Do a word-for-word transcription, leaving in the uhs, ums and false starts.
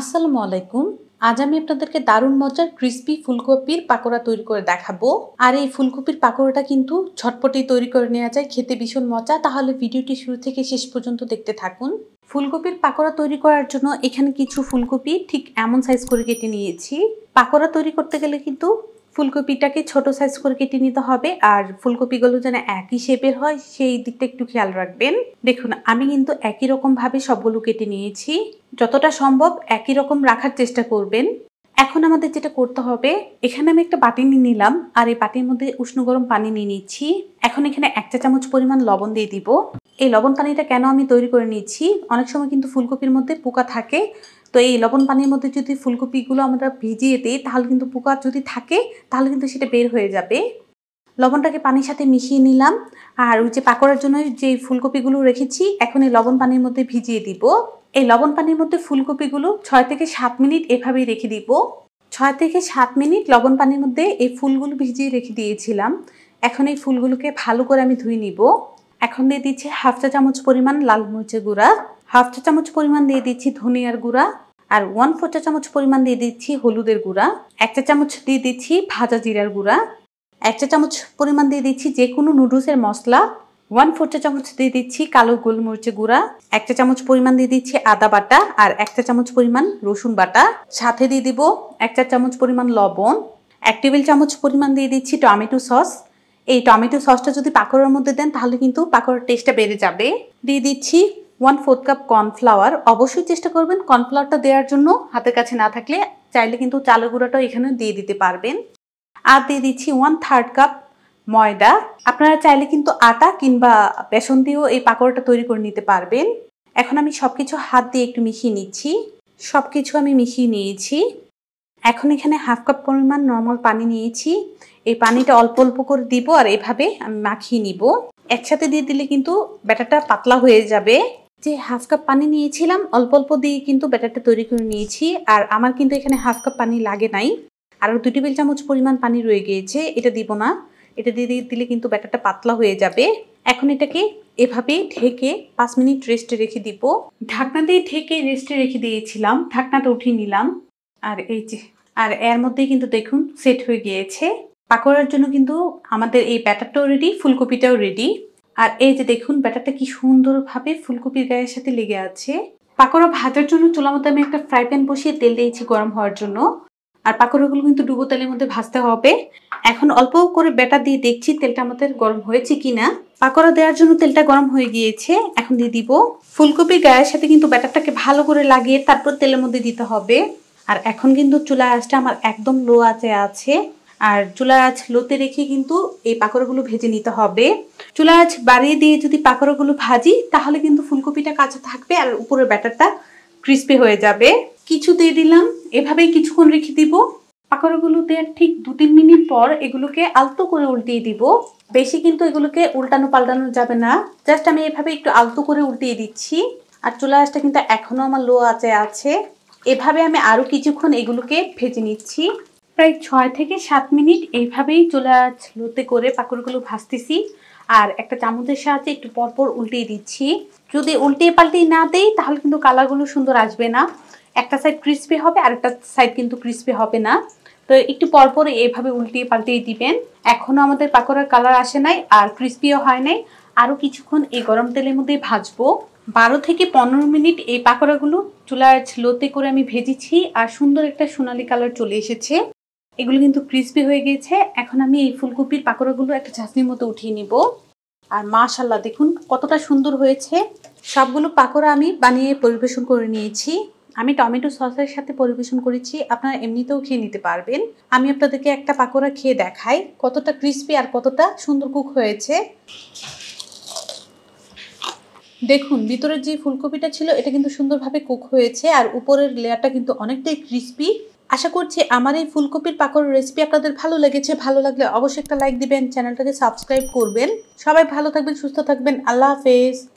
আসসালামু আলাইকুম। আজ আমি আপনাদেরকে দারুণ মজার ক্রিসপি ফুলকপির পাকোড়া তৈরি করে দেখাবো। আর এই ফুলকপির পাকোড়াটা কিন্তু ঝটপটেই তৈরি করে নেওয়া যায়, খেতে ভীষণ মজা। তাহলে ভিডিওটি শুরু থেকে শেষ পর্যন্ত দেখতে থাকুন। ফুলকপির পাকোড়া তৈরি করার জন্য এখানে কিছু ফুলকপি ঠিক এমন সাইজ করে কেটে নিয়েছি। পাকোড়া তৈরি করতে গেলে কিন্তু ফুলকপিটাকে ছোট সাইজ করে কেটে নিতে হবে, আর ফুলকপিগুলো যেন একই শেপের হয় সেই দিকটা একটু খেয়াল রাখবেন। দেখুন, আমি কিন্তু একই রকমভাবে সবগুলো কেটে নিয়েছি। যতটা সম্ভব একই রকম রাখার চেষ্টা করবেন। এখন আমাদের যেটা করতে হবে, এখানে আমি একটা বাটি নিয়ে নিলাম, আর এই বাটির মধ্যে উষ্ণ গরম পানি নিয়ে নিচ্ছি। এখন এখানে এক চা চামচ পরিমাণ লবণ দিয়ে দিব। এই লবণ পানিটা কেন আমি তৈরি করে নিচ্ছি, অনেক সময় কিন্তু ফুলকপির মধ্যে পোকা থাকে। তো এই লবণ পানির মধ্যে যদি ফুলকপিগুলো আমরা ভিজিয়ে দিই তাহলে কিন্তু পোকা যদি থাকে তাহলে কিন্তু সেটা বের হয়ে যাবে। লবণটাকে পানির সাথে মিশিয়ে নিলাম, আর ওই যে পাকোড়ার জন্য যে ফুলকপিগুলো রেখেছি এখন এই লবণ পানির মধ্যে ভিজিয়ে দিব। এই লবণ পানির মধ্যে ফুলকপিগুলো ছয় থেকে সাত মিনিট এভাবেই রেখে দিব। ছয় থেকে সাত মিনিট লবণ পানির মধ্যে এই ফুলগুলো ভিজিয়ে রেখে দিয়েছিলাম। এখন এই ফুলগুলোকে ভালো করে আমি ধুয়ে নিব। এখন দিয়ে দিচ্ছি হাফ চা চামচ পরিমাণ লাল মরিচের গুঁড়া, হাফ চা চামচ পরিমাণ দিয়ে দিচ্ছি ধনিয়ার গুঁড়া, আর ওয়ান ফোর চা চামচ পরিমাণ দিয়ে দিচ্ছি হলুদের গুঁড়া, এক চা চামচ দিয়ে দিচ্ছি ভাজা জিরার গুঁড়া, এক চা চামচ পরিমাণ দিয়ে দিচ্ছি যে কোনো নুডলসের মশলা, ওয়ান ফোর চা চামচ দিয়ে দিচ্ছি কালো গোলমরিচের গুঁড়া, এক চা চামচ পরিমাণ দিয়ে দিচ্ছি আদা বাটা, আর এক চা চামচ পরিমাণ রসুন বাটা। সাথে দিয়ে দিব এক চা চামচ পরিমাণ লবণ, এক টেবিল চামচ পরিমাণ দিয়ে দিচ্ছি টমেটো সস। এই টমেটো সসটা যদি পাকোড়ার মধ্যে দেন তাহলে কিন্তু পাকোড়ার টেস্টটা বেড়ে যাবে। দিয়ে দিচ্ছি ওয়ান ফোর্থ কাপ কর্নফ্লাওয়ার। অবশ্যই চেষ্টা করবেন কর্নফ্লাওয়ারটা দেওয়ার জন্য, হাতের কাছে না থাকলে চাইলে কিন্তু চালের গুঁড়াটাও এখানে দিয়ে দিতে পারবেন। আর দিয়ে দিচ্ছি ওয়ান থার্ড কাপ ময়দা। আপনারা চাইলে কিন্তু আটা কিংবা বেসন দিয়েও এই পাকোড়াটা তৈরি করে নিতে পারবেন। এখন আমি সব কিছু হাত দিয়ে একটু মিশিয়ে নিচ্ছি। সব কিছু আমি মিশিয়ে নিয়েছি। এখন এখানে হাফ কাপ পরিমাণ নর্মাল পানি নিয়েছি। এই পানিটা অল্প অল্প করে দিব, আর এভাবে আমি মাখিয়ে নিব। একসাথে দিয়ে দিলে কিন্তু ব্যাটারটা পাতলা হয়ে যাবে। যে হাফ কাপ পানি নিয়েছিলাম অল্প অল্প দিয়ে কিন্তু ব্যাটারটা তৈরি করে নিয়েছি। আর আমার কিন্তু এখানে হাফ কাপ পানি লাগে নাই, আরও দুই টেবিল চামচ পরিমাণ পানি রয়ে গিয়েছে, এটা দিব না। এটা দিয়ে দিলে কিন্তু ব্যাটারটা পাতলা হয়ে যাবে। এখন এটাকে এভাবে ঢেকে পাঁচ মিনিট রেস্টে রেখে দিব। ঢাকনা দিয়ে ঢেকে রেস্টে রেখে দিয়েছিলাম, ঢাকনাটা উঠিয়ে নিলাম। আর এই যে আর এর মধ্যেই কিন্তু দেখুন সেট হয়ে গিয়েছে। পাকোড়ার জন্য কিন্তু আমাদের এই ব্যাটারটাও রেডি, ফুলকপিটাও রেডি। আর এই যে দেখুন ব্যাটারটা কি সুন্দরভাবে ফুলকপির গায়ের সাথে লেগে আছে। পাকোড়া ভাজার জন্য চুলার মধ্যে আমি একটা ফ্রাই প্যান বসিয়ে তেল দিয়েছি গরম হওয়ার জন্য। আর পাকোড়াগুলো কিন্তু ডুবো তেলের মধ্যে ভাজতে হবে। এখন অল্প করে ব্যাটার দিয়ে দেখছি তেলটা আমাদের গরম হয়েছে কিনা। পাকোড়া দেওয়ার জন্য তেলটা গরম হয়ে গিয়েছে। এখন দিয়ে দিব ফুলকপির গায়ের সাথে, কিন্তু ব্যাটারটাকে ভালো করে লাগিয়ে তারপর তেলের মধ্যে দিতে হবে। আর এখন কিন্তু চুলা আঁচটা আমার একদম লো আঁচে আছে, আর চুলা আঁচ লোতে রেখে কিন্তু এই পাকোড়াগুলো ভেজে নিতে হবে। চুলা আঁচ বাড়িয়ে দিয়ে যদি পাকোড়াগুলো ভাজি তাহলে কিন্তু ফুলকপিটা কাঁচা থাকবে, আর উপরের ব্যাটারটা ক্রিস্পি হয়ে যাবে। কিছু দিয়ে দিলাম, এভাবেই কিছুক্ষণ রেখে দিব। পাকোড়াগুলো দেওয়ার ঠিক দু তিন মিনিট পর এগুলোকে আলতো করে উল্টিয়ে দিব। বেশি কিন্তু এগুলোকে উল্টানো পাল্টানো যাবে না, জাস্ট আমি এভাবে একটু আলতো করে উল্টিয়ে দিচ্ছি। আর চুলা আঁচটা কিন্তু এখনো আমার লো আঁচে আছে। এভাবে আমি আরও কিছুক্ষণ এগুলোকে ভেজে নিচ্ছি। প্রায় ছয় থেকে সাত মিনিট এইভাবেই চুলা লোতে করে পাকোড়াগুলো ভাজতেছি, আর একটা চামচের সাহায্যে একটু পরপর উল্টিয়ে দিচ্ছি। যদি উল্টিয়ে পাল্টিয়ে না দেই তাহলে কিন্তু কালারগুলো সুন্দর আসবে না, একটা সাইড ক্রিস্পি হবে আর একটা সাইড কিন্তু ক্রিস্পি হবে না। তো একটু পরপর এইভাবে উল্টিয়ে পাল্টিয়ে দিবেন। এখনও আমাদের পাকোড়ার কালার আসে নাই আর ক্রিস্পিও হয় নাই। আরও কিছুক্ষণ এই গরম তেলের মধ্যে ভাজবো। বারো থেকে পনেরো মিনিট এই পাকোড়াগুলো চুলা লোতে করে আমি ভেজেছি, আর সুন্দর একটা সোনালি কালার চলে এসেছে। এগুলো কিন্তু ক্রিস্পি হয়ে গিয়েছে। এখন আমি এই ফুলকপির পাকোড়াগুলো একটা চাটনির মতো উঠিয়ে নিব। আর মাশাআল্লাহ দেখুন কতটা সুন্দর হয়েছে। সবগুলো পাকোড়া আমি বানিয়ে পরিবেশন করে নিয়েছি। আমি টমেটো সসের সাথে পরিবেশন করেছি, আপনারা এমনিতেও খেয়ে নিতে পারবেন। আমি আপনাদেরকে একটা পাকোড়া খেয়ে দেখাই কতটা ক্রিস্পি আর কতটা সুন্দর কুক হয়েছে। দেখুন ভিতরের যে ফুলকপিটা ছিল এটা কিন্তু সুন্দরভাবে কুক হয়েছে, আর উপরের লেয়ারটা কিন্তু অনেকটাই ক্রিস্পি। আশা করছি আমার এই ফুলকপির পাকোড়ার রেসিপি আপনাদের ভালো লেগেছে। ভালো লাগলে অবশ্যই একটা লাইক দিবেন, চ্যানেলটাকে সাবস্ক্রাইব করবেন। সবাই ভালো থাকবেন, সুস্থ থাকবেন। আল্লাহ হাফেজ।